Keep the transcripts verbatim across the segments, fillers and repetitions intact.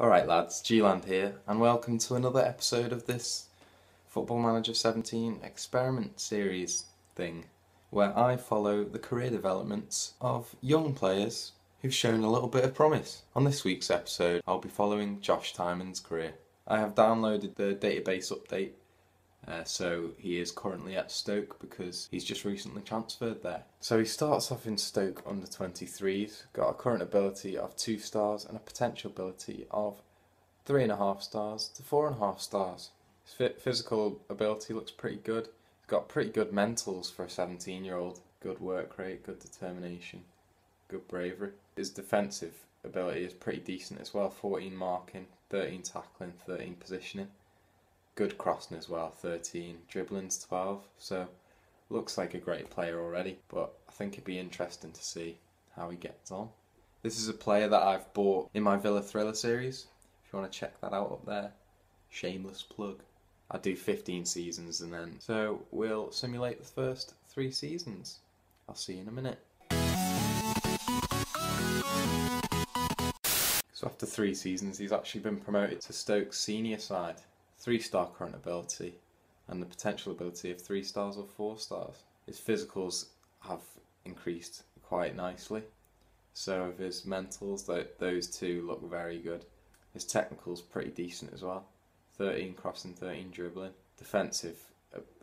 Alright lads, G-Land here, and welcome to another episode of this Football Manager seventeen experiment series thing, where I follow the career developments of young players who've shown a little bit of promise. On this week's episode, I'll be following Josh Tymon's career. I have downloaded the database update, uh, so he is currently at Stoke because he's just recently transferred there. So he starts off in Stoke under twenty-threes, got a current ability of two stars and a potential ability of three and a half stars to four and a half stars. His physical ability looks pretty good. He's got pretty good mentals for a seventeen year old. Good work rate, good determination, good bravery. His defensive ability is pretty decent as well, fourteen marking, thirteen tackling, thirteen positioning. Good crossing as well, thirteen, dribbling's twelve, so looks like a great player already, but I think it'd be interesting to see how he gets on. This is a player that I've bought in my Villa Thriller series, if you want to check that out up there. Shameless plug. I do fifteen seasons and then, so we'll simulate the first three seasons. I'll see you in a minute. So after three seasons he's actually been promoted to Stoke's senior side. three star current ability and the potential ability of three stars or four stars. His physicals have increased quite nicely, so have his mentals. Those two look very good. His technical's pretty decent as well. thirteen crossing, thirteen dribbling. Defensive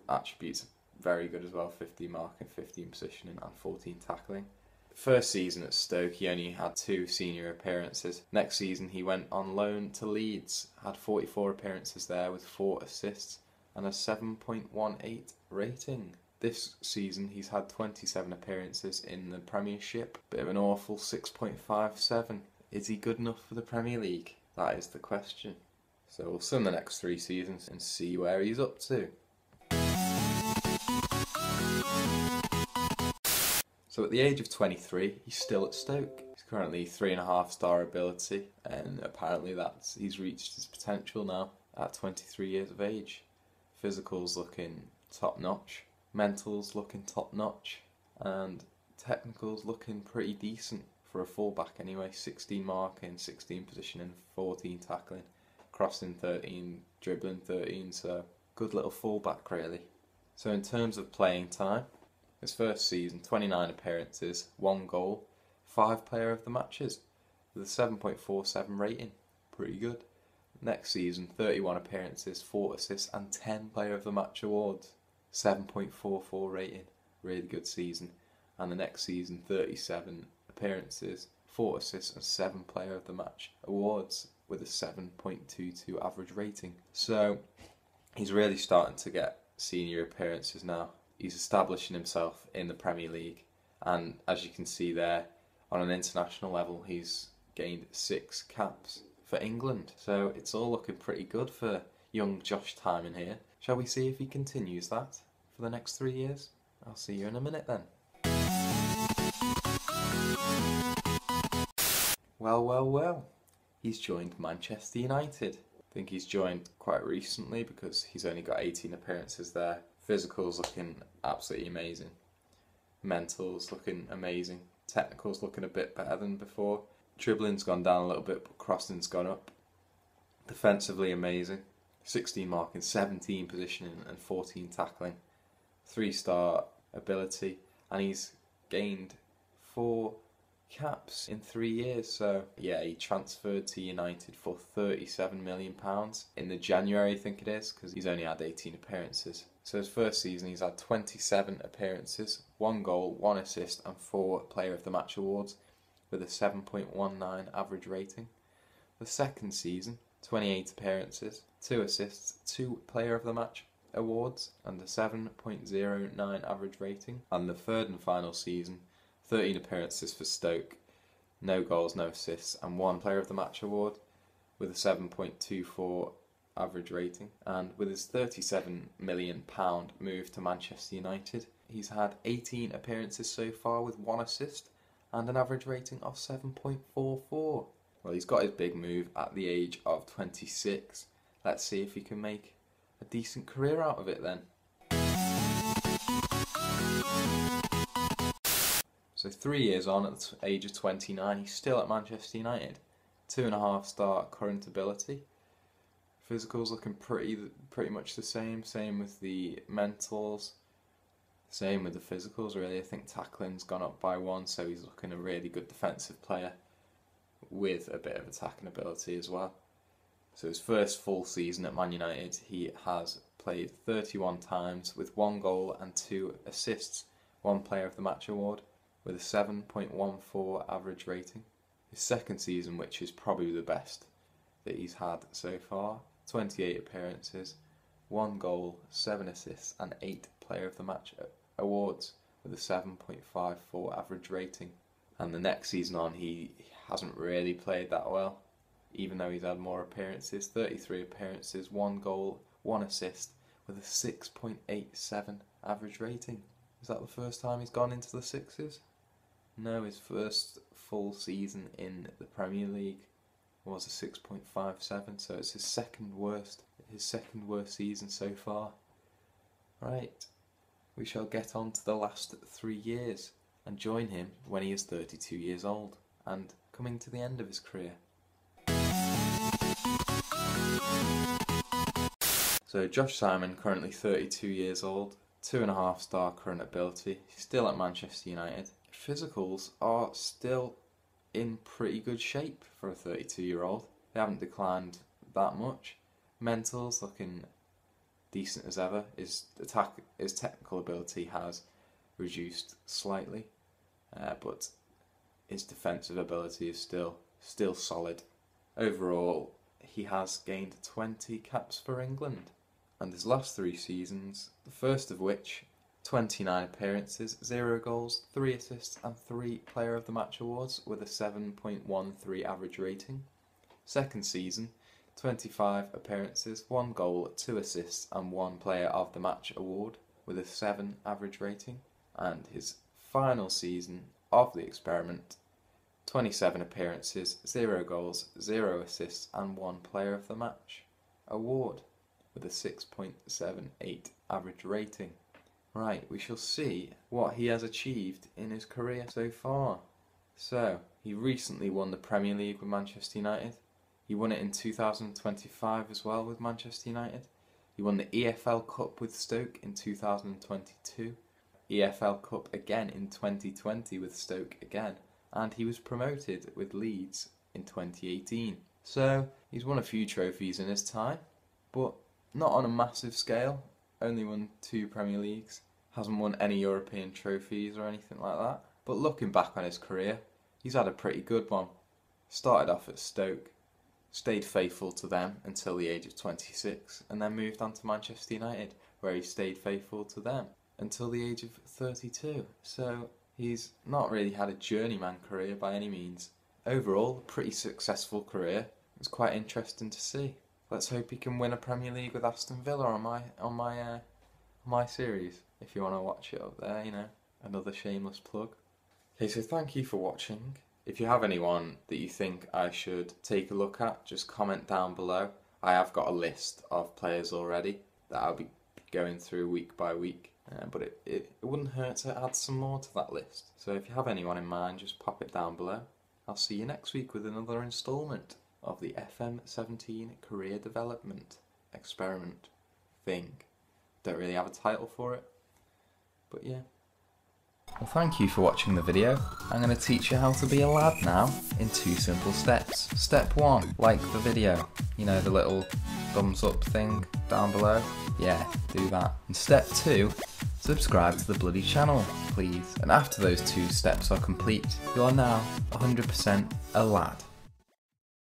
attributes are very good as well, fifteen marking, fifteen positioning and fourteen tackling. First season at Stoke he only had two senior appearances. Next season he went on loan to Leeds, had forty-four appearances there with four assists and a seven point one eight rating. This season he's had twenty-seven appearances in the Premiership, bit of an awful six point five seven. Is he good enough for the Premier League? That is the question. So we'll sim the next three seasons and see where he's up to. So at the age of twenty-three, he's still at Stoke. He's currently three and a half star ability, and apparently that's he's reached his potential now at twenty-three years of age. Physical's looking top notch, mental's looking top notch, and technical's looking pretty decent for a fullback anyway. sixteen marking, sixteen positioning, fourteen tackling, crossing thirteen, dribbling thirteen. So good little fullback really. So in terms of playing time, his first season, twenty-nine appearances, one goal, five player of the matches with a seven point four seven rating. Pretty good. Next season, thirty-one appearances, four assists and ten player of the match awards. seven point four four rating. Really good season. And the next season, thirty-seven appearances, four assists and seven player of the match awards with a seven point two two average rating. So he's really starting to get senior appearances now. He's establishing himself in the Premier League, and as you can see there, on an international level he's gained six caps for England. So it's all looking pretty good for young Josh Tymon here. Shall we see if he continues that for the next three years? I'll see you in a minute then. Well, well, well. He's joined Manchester United. I think he's joined quite recently because he's only got eighteen appearances there. Physical's looking absolutely amazing. Mental's looking amazing. Technical's looking a bit better than before. Dribbling's gone down a little bit, but crossing's gone up. Defensively amazing. sixteen marking, seventeen positioning and fourteen tackling. three star ability, and he's gained four caps in three years. So yeah, he transferred to United for thirty-seven million pounds in the January, I think it is, because he's only had eighteen appearances. So his first season he's had twenty-seven appearances, one goal, one assist and four player of the match awards with a seven point one nine average rating. The second season, twenty-eight appearances, two assists, two player of the match awards and a seven point zero nine average rating. And the third and final season, thirteen appearances for Stoke, no goals, no assists and one player of the match award with a seven point two four average rating. And with his thirty-seven million pound move to Manchester United, he's had eighteen appearances so far with one assist and an average rating of seven point four four. Well, he's got his big move at the age of twenty-six. Let's see if he can make a decent career out of it then. So three years on, at the age of twenty-nine, he's still at Manchester United. Two and a half star current ability. Physical's looking pretty pretty much the same. Same with the mentals. Same with the physicals, really. I think tackling's gone up by one, so he's looking a really good defensive player with a bit of attacking ability as well. So his first full season at Man United, he has played thirty-one times with one goal and two assists, one player of the match award, with a seven point one four average rating. His second season, which is probably the best that he's had so far, twenty-eight appearances, one goal, seven assists and eight player of the match awards with a seven point five four average rating. And the next season on, he hasn't really played that well, even though he's had more appearances, thirty-three appearances, one goal, one assist with a six point eight seven average rating. Is that the first time he's gone into the sixes? No, his first full season in the Premier League was a six point five seven, so it's his second worst, his second worst season so far. Right, we shall get on to the last three years and join him when he is thirty-two years old and coming to the end of his career. So Josh Tymon, currently thirty-two years old, two and a half star current ability, still at Manchester United. Physicals are still in pretty good shape for a thirty-two year old. They haven't declined that much. Mentals looking decent as ever. His attack, his technical ability has reduced slightly, uh, but his defensive ability is still still solid. Overall, he has gained twenty caps for England, and his last three seasons, the first of which, twenty-nine appearances, zero goals, three assists and three player of the match awards with a seven point one three average rating. Second season, twenty-five appearances, one goal, two assists and one player of the match award with a seven average rating. And his final season of the experiment, twenty-seven appearances, zero goals, zero assists and one player of the match award with a six point seven eight average rating. Right, we shall see what he has achieved in his career so far. So, he recently won the Premier League with Manchester United. He won it in two thousand twenty-five as well with Manchester United. He won the E F L Cup with Stoke in two thousand twenty-two. E F L Cup again in twenty twenty with Stoke again. And he was promoted with Leeds in twenty eighteen. So, he's won a few trophies in his time, but not on a massive scale. Only won two Premier Leagues. Hasn't won any European trophies or anything like that. But looking back on his career, he's had a pretty good one. Started off at Stoke, stayed faithful to them until the age of twenty-six, and then moved on to Manchester United, where he stayed faithful to them until the age of thirty-two. So he's not really had a journeyman career by any means. Overall, a pretty successful career. It's quite interesting to see. Let's hope he can win a Premier League with Aston Villa on my on my uh, my series. If you want to watch it up there, you know, another shameless plug. Okay, so thank you for watching. If you have anyone that you think I should take a look at, just comment down below. I have got a list of players already that I'll be going through week by week, uh, but it, it, it wouldn't hurt to add some more to that list. So if you have anyone in mind, just pop it down below. I'll see you next week with another instalment of the F M seventeen career development experiment thing. Don't really have a title for it, but yeah. Well, thank you for watching the video. I'm going to teach you how to be a lad now in two simple steps. Step one, like the video. You know, the little thumbs up thing down below? Yeah, do that. And step two, subscribe to the bloody channel, please. And after those two steps are complete, you are now one hundred percent a lad.